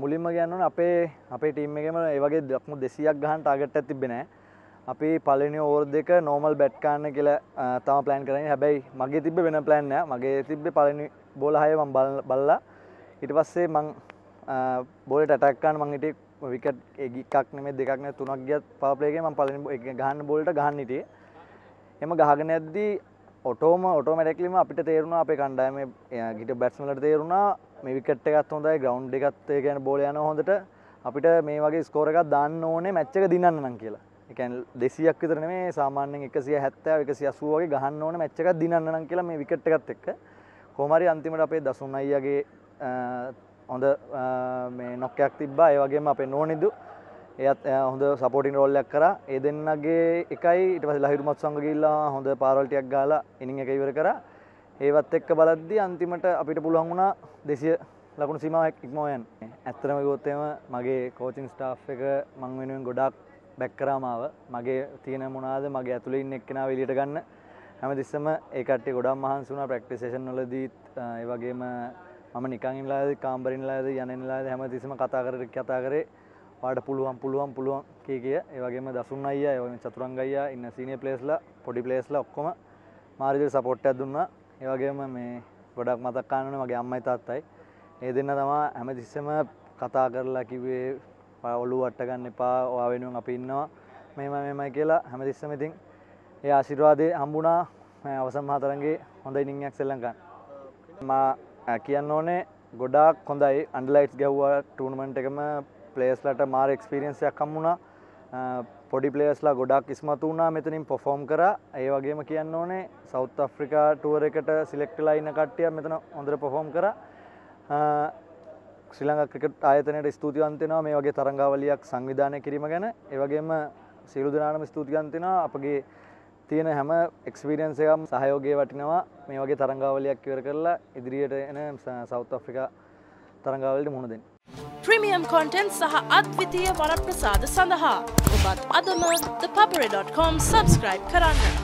මුලින්ම කියන්න ඕනේ අපේ ටීම් එකේම ඒ වගේ 200ක් ගහන ටාගට් එකක් තිබ්බේ නැහැ. අපි පළවෙනි ඕවර් දෙක නෝමල් බැට් කරන්න කියලා තමයි plan කරන්නේ. හැබැයි මගේ තිබ්බේ වෙන plan නෑ. මගේ තිබ්බේ පළවෙනි බෝල 6 මම බලලා ඊට පස්සේ මම බෝලට attack කරන්න මම හිටියේ විකට් එකක් නෙමෙයි දෙකක් නෙමෙයි තුනක් ගියත් power play එකේ මම පළවෙනි එක ගහන්න බෝලට ගහන්න හිටියේ. එම ගහගෙන යද්දී ऑटोमेटिकली අපිට තේරුණා අපේ කණ්ඩායමේ ගිහින් බැට්ස්මන්ලට තේරුණා මේ විකට් එකත් හොඳයි ග්‍රවුන්ඩ් එකත් ඒ කියන්නේ බෝල යනවා හොඳට අපිට මේ වගේ ස්කෝර් එකක් දාන්න ඕනේ මැච් එක දිනන්න නම් කියලා. ඒ කියන්නේ 200ක් විතර නෙමෙයි සාමාන්‍යයෙන් 170 180 වගේ ගහන්න ඕනේ මැච් එකක් දිනන්න නම් කියලා මේ විකට් එකත් එක්ක කොහොම හරි අන්තිමට අපේ දසුන් අයියාගේ හොඳ මේ නොක් එකක් තිබ්බා. ඒ වගේම අපේ නෝනිදු එයත් හොඳ සපෝටින් රෝල් එකක් කරා. ඒ දෙන්නගේ එකයි ඊට පස්සේ ලහිරුමත් සංග ගිහිල්ලා හොඳ පාරවල් ටිකක් ගහලා ඉනින් එක ඉවර කරා. ඒවත් එක්ක බලද්දී අන්තිමට අපිට පුළුවන් වුණා 200 ලකුණු සීමාවක් ඉක්මව යන්න. ඇත්තටම කිව්වොත් එහෙම මගේ කෝචින් ස්ටාෆ් එක මං වෙනුවෙන් ගොඩාක් බැක් කරා මාව. මගේ තියෙන මොනවාද මගේ ඇතුලේ ඉන්න එක්කෙනාව එළියට ගන්න හැමතිස්සම ඒ කට්ටිය ගොඩක් මහන්සි වුණා ප්‍රැක්ටිස් සෙෂන් වලදීත් ඒ වගේම මම නිකන් ඉන්නලාද කාම්බරින් ඉන්නලාද යන්නේ ඉන්නලාද හැමතිස්සම කතා කරේ පාට පුළුවන් කිය ඒ වගේම දසුන් අයියා ඒ වගේම චතුරංග අයියා ඉන්න සීනියර් ප්ලේයර්ස්ලා පොඩි ප්ලේයර්ස්ලා ඔක්කොම මාරිදේ සපෝට් එකක් දුන්නා. ඒ වගේම මේ ගොඩක් මතක් කරන්න ඕනේ මගේ අම්මයි තාත්තයි. ඒ දෙන්න තමයි හැමතිස්සෙම කතා කරලා කිව්වේ ඔළුව අට ගන්න එපා ඔයා වෙනුවෙන් අපි ඉන්නවා මෙහෙමයි කියලා හැමතිස්සෙම. ඉතින් ඒ ආශිර්වාදේ හම්බුණා අවසන් මහ තරඟේ හොඳ ඉනින් එකක් ශ්‍රී ලංකාවට. මම කියන්න ඕනේ ගොඩාක් හොඳයි අන්ඩර්ලයිට්ස් ගැව්වා ටූර්නමන්ට් එකම प्लेयर्सलाट मार एक्सपीरियंस कम्मुना पोडी प्लेयर्सला गोडाक किस्मतूना मेतनी परफॉर्म करा. ए वगेम कियन्नोने साउथ अफ्रीका टूर एकट सिलेक्ट लाइन कट्टिया मेतन හොඳට परफॉर्म करा. श्रीलंका क्रिकेट आयतनයට ස්තුතිවන්ත වෙනවා මේ වගේ තරඟාවලියක් සංවිධානය කිරීම ගැන. ඒ වගේම සියලු දෙනාටම ස්තුතිවන්ත වෙනවා අපගේ තියෙන හැම එක්ස්පීරියන්ස් එකම සහයෝගය වටිනවා මේ වගේ තරඟාවලියක් ඉවර කරලා ඉදිරියට එන සවුත් ඇෆ්‍රිකා තරඟාවලියට මුහුණ දෙන්න. प्रीमियम कंटेंट सह अद्वितीय वरप्रसाद संधा अदम thepabre.com सब्सक्राइब कराना.